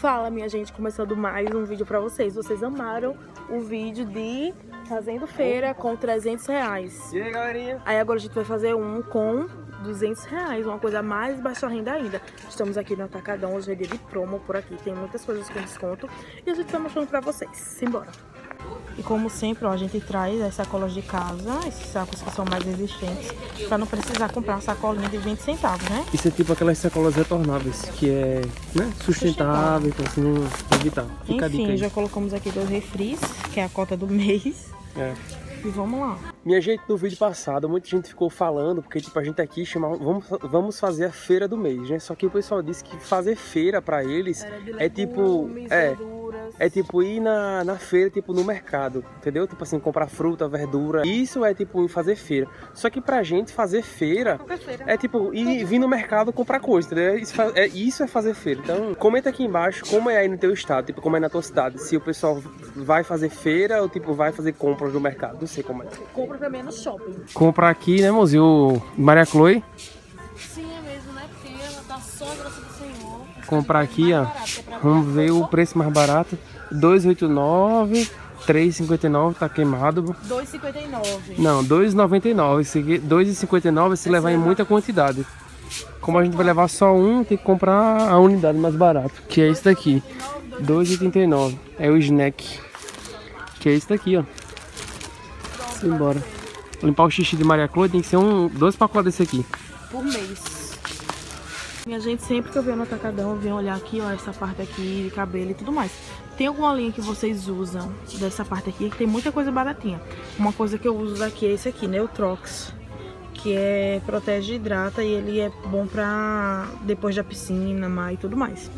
Fala, minha gente, começando mais um vídeo pra vocês. Vocês amaram o vídeo de fazendo feira com 300 reais. E aí, galerinha? Aí agora a gente vai fazer um com 200 reais, uma coisa mais baixa renda ainda. Estamos aqui no Atacadão, hoje é dia de promo por aqui. Tem muitas coisas com desconto e a gente tá mostrando pra vocês. Simbora! E como sempre, ó, a gente traz as sacolas de casa, esses sacos que são mais resistentes, pra não precisar comprar sacolinha de 20 centavos, né? Isso é tipo aquelas sacolas retornáveis, que é, né, sustentável, então assim, evitar. Enfim, já colocamos aqui 2 refris, que é a cota do mês. É. E vamos lá. Minha gente, no vídeo passado, muita gente ficou falando, porque tipo, a gente aqui chama, vamos fazer a feira do mês, né? Só que o pessoal disse que fazer feira pra eles é tipo... É tipo ir na feira, tipo no mercado, entendeu? Tipo assim, comprar fruta, verdura. Isso é tipo fazer feira. Só que pra gente fazer feira, é tipo vir no mercado comprar coisa, entendeu? Isso é fazer feira. Então comenta aqui embaixo como é aí no teu estado, tipo como é na tua cidade. Se o pessoal vai fazer feira ou tipo vai fazer compras no mercado, não sei como é. Compra também no shopping. Compra aqui, né, mozinho? O Maria Chloe. Sim, é mesmo, né? Porque ela tá só a graça do Senhor. Comprar aqui, ó. Vamos ver o preço mais barato. 2,89, 3,59, tá queimado. 2,59. Não, 2,99. 2,59 se levar em muita quantidade. Como a gente vai levar só um, tem que comprar a unidade mais barata, que é esse daqui. 2,89. É o snack. Que é esse daqui, ó. Simbora. Limpar o xixi de Maria Chloe tem que ser 2 pacotes desse aqui. Por mês. Minha gente, sempre que eu venho no Atacadão, eu venho olhar aqui, ó, essa parte aqui de cabelo e tudo mais. Tem alguma linha que vocês usam dessa parte aqui, que tem muita coisa baratinha. Uma coisa que eu uso daqui é esse aqui, Neutrox, que é protege e hidrata e ele é bom pra depois da piscina, mar e tudo mais.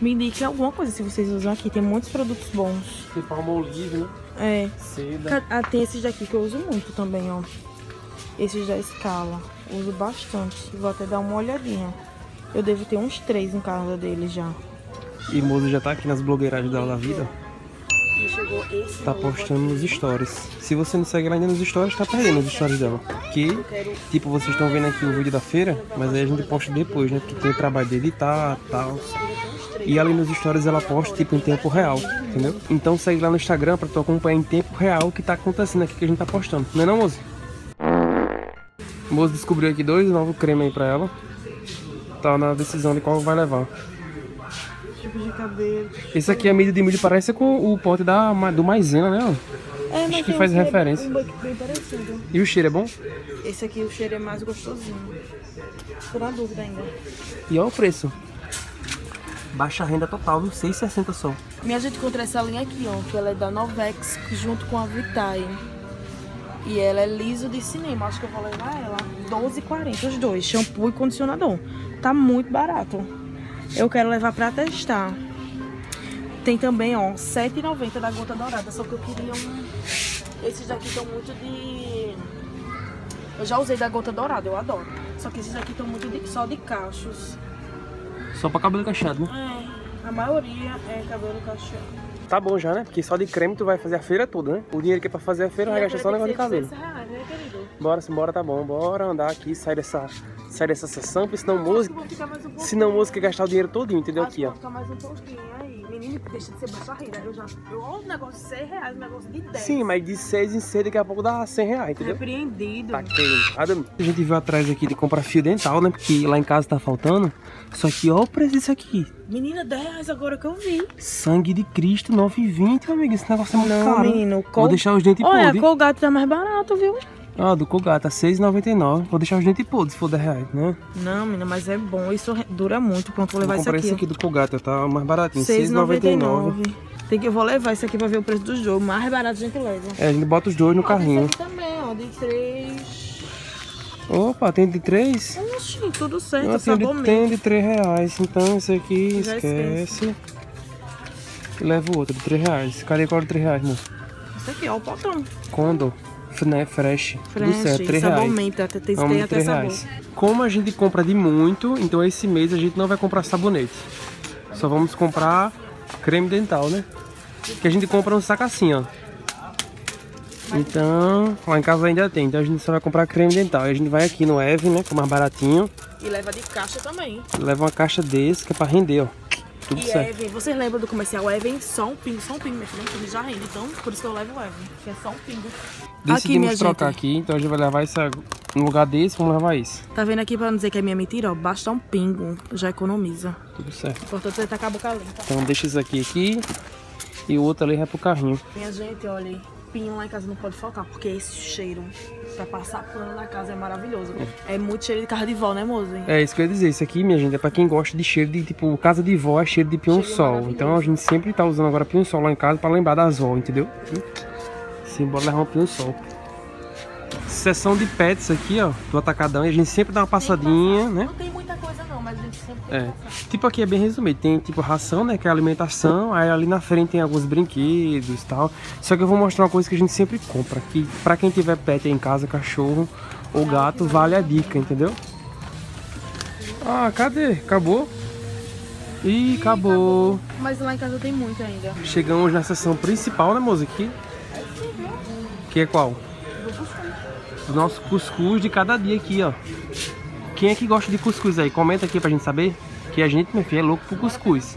Me indique alguma coisa se vocês usam aqui, tem muitos produtos bons. Tem Palmolive, né? É. Seda. Ah, tem esses daqui que eu uso muito também, ó. Esses da Escala. Uso bastante. Vou até dar uma olhadinha. Eu devo ter uns 3 em casa dele já. E Moza já tá aqui nas blogueiragens dela da vida. E chegou esse. Tá postando nos stories. Se você não segue ela ainda nos stories, tá perdendo os stories dela. Porque, tipo, vocês estão vendo aqui o vídeo da feira, mas aí a gente posta depois, né? Porque tem o trabalho de editar e tal. E ali nos stories ela posta, tipo, em tempo real, entendeu? Então segue lá no Instagram pra tu acompanhar em tempo real o que tá acontecendo aqui que a gente tá postando. Não é não, Moza? Moza descobriu aqui 2 novos cremes aí pra ela. Tá na decisão de qual vai levar. Tipo de cabelo. Esse aqui é milho de milho, parece com o pote do Maisena, né? É, mas acho que faz referência. Bem parecido. E o cheiro é bom? Esse aqui o cheiro é mais gostosinho. Tô na dúvida ainda. E olha o preço. Baixa renda total, viu? 6,60 só. Minha gente, encontrou essa linha aqui, ó. Que ela é da Novex junto com a Vitae. E ela é liso de cinema, acho que eu vou levar ela. R$12,40 os dois, shampoo e condicionador. Tá muito barato. Eu quero levar pra testar. Tem também, ó, R$7,90 da gota dourada. Só que eu queria um... Esses daqui estão muito de... Eu já usei da gota dourada, eu adoro. Só que esses aqui estão muito só de cachos. Só pra cabelo cacheado, né? É, a maioria é cabelo cacheado. Tá bom já, né? Porque só de creme tu vai fazer a feira toda, né? O dinheiro que é pra fazer a feira vai gastar só no negócio de cabelo. Né, querido? Bora, simbora, tá bom. Bora andar aqui, sair dessa sessão, porque senão música... Senão música quer gastar o dinheiro todinho, entendeu? Aqui, ó. Ficar mais um pouquinho aí. Menino, deixa de ser baixa renda. Eu olho um negócio de 100 reais, um negócio de 10. Sim, mas de 6 em 6 daqui a pouco dá 100 reais, entendeu? Repreendido. Tá queimado. A gente veio atrás aqui de comprar fio dental, né? Porque lá em casa tá faltando. Só que olha o preço disso aqui. Menina, 10 reais agora que eu vi. Sangue de Cristo, 9,20, meu amigo. Esse negócio é muito caro. Menino, vou deixar os dentes podres. Olha, o Colgate tá mais barato, viu? Ah, do Colgate tá 6,99. Vou deixar os dentes podres, se for 10 reais, né? Não, menina, mas é bom. Isso dura muito. Pronto, vou levar isso aqui. Vou comprar esse aqui do Colgate, tá mais baratinho. 6,99. Eu vou levar isso aqui pra ver o preço dos dois. Mais barato a gente leva. É, a gente bota os dois no carrinho. Esse aqui também, ó, de 3... Opa, tem de 3? Oxi, tudo certo. Não, tem de 3 reais, então esse aqui já esquece. E leva o outro de 3 reais. Cadê qual de 3 reais, amor? Esse aqui, ó, o potão. Condor, né, fresh, tudo certo, 3 reais. Tem até sabor. Como a gente compra de muito, então esse mês a gente não vai comprar sabonete. Só vamos comprar creme dental, né? Que a gente compra um saco assim, ó. Então, lá em casa ainda tem, então a gente só vai comprar creme dental. E a gente vai aqui no Evan, né, que é mais baratinho. E leva de caixa também. Leva uma caixa desse, que é pra render, ó. tudo certo. Evan, vocês lembram do comercial Evan? Só um pingo, minha filha. Ele já rende, então por isso que eu levo o Evan, que é só um pingo. Decidimos trocar aqui, então a gente vai levar isso no lugar desse, vamos levar isso. Tá vendo aqui, pra não dizer que é minha mentira, ó, basta um pingo, já economiza. Tudo certo. O importante é você tacar a boca limpa. Então deixa isso aqui e o outro ali vai pro carrinho. Minha gente, olha aí. Pinho lá em casa não pode faltar, porque esse cheiro pra passar pano na casa é maravilhoso. É muito cheiro de casa de vó, né, Moza? É isso que eu ia dizer, isso aqui, minha gente, é pra quem gosta de cheiro de, tipo, casa de vó é cheiro de pinho sol. Então a gente sempre tá usando agora pinho sol lá em casa pra lembrar das vó, entendeu? Simbora levar um pinho sol. Seção de pets aqui, ó, do Atacadão, e a gente sempre dá uma passadinha, né? Não tem muita coisa não, mas a gente sempre tem passar. Tipo aqui é bem resumido, tem tipo ração, né, que é alimentação, aí ali na frente tem alguns brinquedos e tal. Só que eu vou mostrar uma coisa que a gente sempre compra, que pra quem tiver pet aí em casa, cachorro ou gato, vale a dica, entendeu? Ah, cadê? Acabou? Ih, acabou. Mas lá em casa tem muito ainda. Chegamos na seção principal, né, moça, aqui? Que é qual? O nosso cuscuz de cada dia aqui, ó. Quem é que gosta de cuscuz aí? Comenta aqui pra gente saber. Que a gente, meu filho, é louco por cuscuz.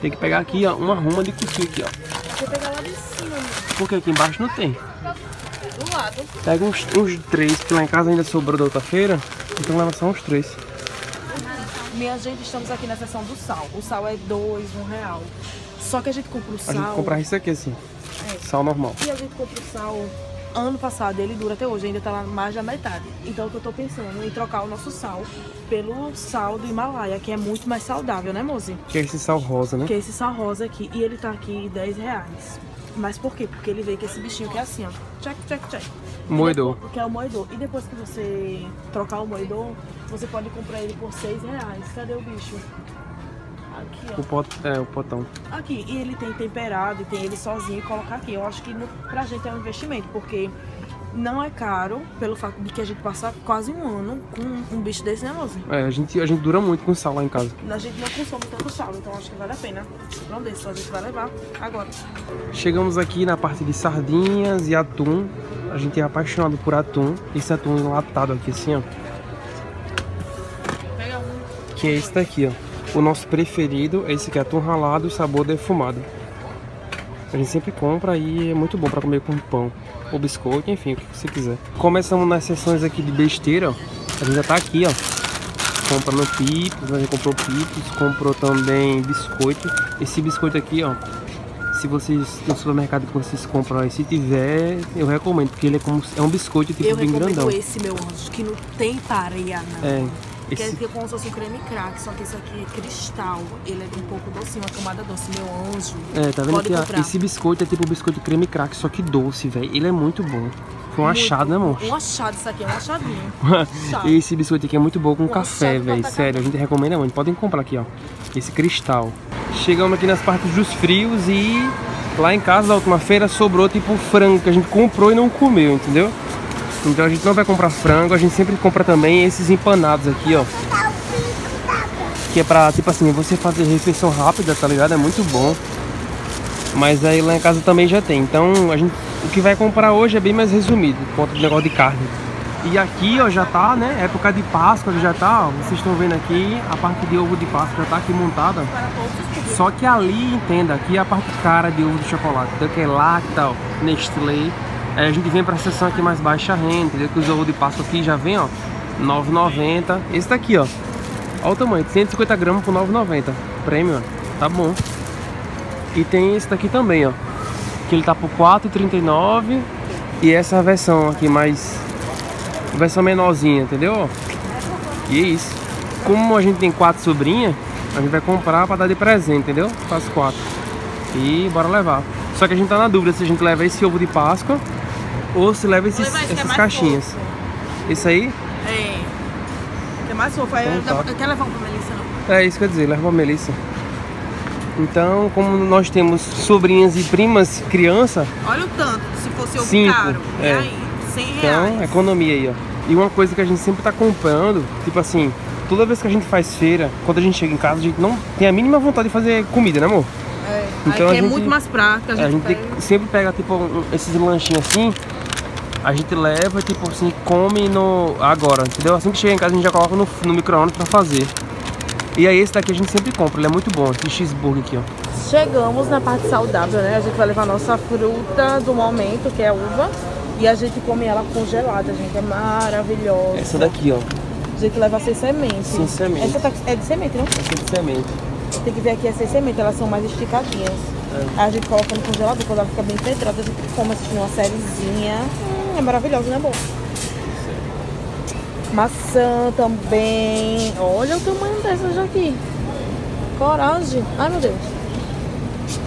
Tem que pegar aqui, ó, uma ruma de cuscuz aqui, ó. Vou pegar lá de cima. Porque aqui embaixo não tem. Do lado. Pega uns três, que lá em casa ainda sobrou da outra feira. Então leva só uns três. Minha gente, estamos aqui na seção do sal. O sal é R$2, R$1. Só que a gente compra o sal... A gente compra isso aqui, assim. É. Sal normal. E a gente compra o sal... Ano passado, ele dura até hoje, ainda tá lá mais da metade. Então o que eu tô pensando em trocar o nosso sal pelo sal do Himalaia, que é muito mais saudável, né, Mozi? Que é esse sal rosa, né? Que é esse sal rosa aqui. E ele tá aqui R$10. Mas por quê? Porque ele veio com esse bichinho que é assim, ó. Check, check, check. Moedor. Depois, que é o moedor. E depois que você trocar o moedor, você pode comprar ele por R$6. Cadê o bicho? Aqui, ó. O potão. Aqui, e ele tem temperado, e tem ele sozinho e colocar aqui. Eu acho que pra gente é um investimento, porque não é caro, pelo fato de que a gente passa quase um ano com um bicho desse, né, Moza? É, a gente dura muito com sal lá em casa. A gente não consome tanto sal, então acho que vale a pena. Não deixa, só a gente vai levar agora. Chegamos aqui na parte de sardinhas e atum. A gente é apaixonado por atum. Esse atum enlatado aqui, assim, ó. Pega um. Que é esse daqui, ó. O nosso preferido é esse que é atum ralado, sabor defumado. A gente sempre compra e é muito bom para comer com pão ou biscoito, enfim, o que você quiser. Começamos nas seções aqui de besteira, ó. A gente já tá aqui, ó, comprando pipos, a gente comprou pipos, comprou também biscoito. Esse biscoito aqui, ó, se vocês, no supermercado que vocês compram aí, se tiver, eu recomendo, porque ele é, é um biscoito tipo eu bem grandão. Eu recomendo esse, meu anjo, que não tem pareia, não. É. Esse... Que é como se fosse um creme crack, só que isso aqui é cristal, ele é um pouco docinho, uma camada doce, meu anjo. É, tá vendo aqui, ó, esse biscoito é tipo um biscoito creme crack, só que doce, velho, ele é muito bom. Foi um achado, né, amor? Um achado isso aqui, é um achadinho. Esse biscoito aqui é muito bom com café, velho, sério, a gente recomenda muito, podem comprar aqui, ó, esse cristal. Chegamos aqui nas partes dos frios e lá em casa, na última feira, sobrou tipo frango que a gente comprou e não comeu, entendeu? Então a gente não vai comprar frango, a gente sempre compra também esses empanados aqui, ó. Que é pra, tipo assim, você fazer refeição rápida, tá ligado? É muito bom. Mas aí lá em casa também já tem. Então a gente, o que vai comprar hoje é bem mais resumido, por conta do negócio de carne. E aqui, ó, já tá, né? Época de Páscoa, já tá, ó. Vocês estão vendo aqui, a parte de ovo de Páscoa já tá aqui montada. Só que ali, entenda, aqui é a parte cara de ovo de chocolate. Então que é Lacta, ó, Nestlé. Aí a gente vem pra seção aqui mais baixa renda, entendeu? Que os ovos de Páscoa aqui já vem, ó, R$9,90. Esse daqui, ó, olha o tamanho, 150 gramas por R$9,90. Prêmio, ó, tá bom. E tem esse daqui também, ó, que ele tá por R$4,39. E essa versão aqui mais... versão menorzinha, entendeu? E é isso. Como a gente tem 4 sobrinhas, a gente vai comprar pra dar de presente, entendeu? Para as 4. E bora levar. Só que a gente tá na dúvida se a gente leva esse ovo de Páscoa ou se leva essas caixinhas. Fofo. Isso aí? É. É mais fofo. Então, eu quero levar um pra Melissa, não. É isso que eu ia dizer, leva pra Melissa. Então, como nós temos sobrinhas e primas, criança... Olha o tanto, se fosse ovo caro. É. Aí, R$100. Então, economia aí, ó. E uma coisa que a gente sempre tá comprando, tipo assim, toda vez que a gente faz feira, quando a gente chega em casa, a gente não tem a mínima vontade de fazer comida, né, amor? É. Então a gente, é muito mais prática, a gente sempre pega tipo esses lanchinhos assim, a gente leva tipo assim, come agora, entendeu? Assim que chega em casa a gente já coloca no micro-ondas pra fazer. E aí esse daqui a gente sempre compra, ele é muito bom, esse cheeseburger aqui, ó. Chegamos na parte saudável, né? A gente vai levar a nossa fruta do momento, que é a uva. E a gente come ela congelada, gente, é maravilhosa. Essa daqui, ó. A gente leva sem semente. Sem semente. Essa tá, é de semente, não? Essa é de semente. Tem que ver aqui, essas sementes, elas são mais esticadinhas. É. A gente coloca no congelador, quando ela fica bem penetrada, a gente come assistindo uma sériezinha. É maravilhosa, né, amor? Maçã também. Olha o tamanho dessas aqui. Coragem. Ai, meu Deus.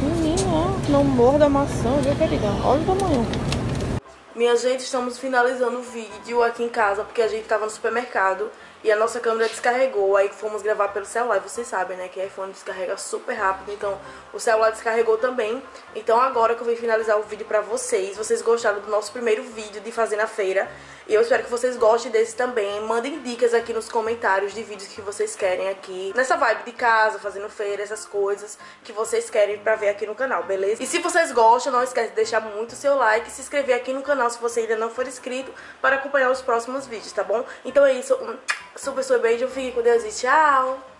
Menino, ó. Não morda a maçã, viu, querida? Olha o tamanho. Minha gente, estamos finalizando o vídeo aqui em casa, porque a gente tava no supermercado e a nossa câmera descarregou, aí fomos gravar pelo celular, e vocês sabem, né, que iPhone descarrega super rápido, então o celular descarregou também. Então agora que eu vim finalizar o vídeo pra vocês, vocês gostaram do nosso primeiro vídeo de fazer na feira, e eu espero que vocês gostem desse também. Mandem dicas aqui nos comentários de vídeos que vocês querem aqui, nessa vibe de casa, fazendo feira, essas coisas que vocês querem pra ver aqui no canal, beleza? E se vocês gostam, não esquece de deixar muito o seu like e se inscrever aqui no canal se você ainda não for inscrito, para acompanhar os próximos vídeos, tá bom? Então é isso, super beijo, fique com Deus e tchau!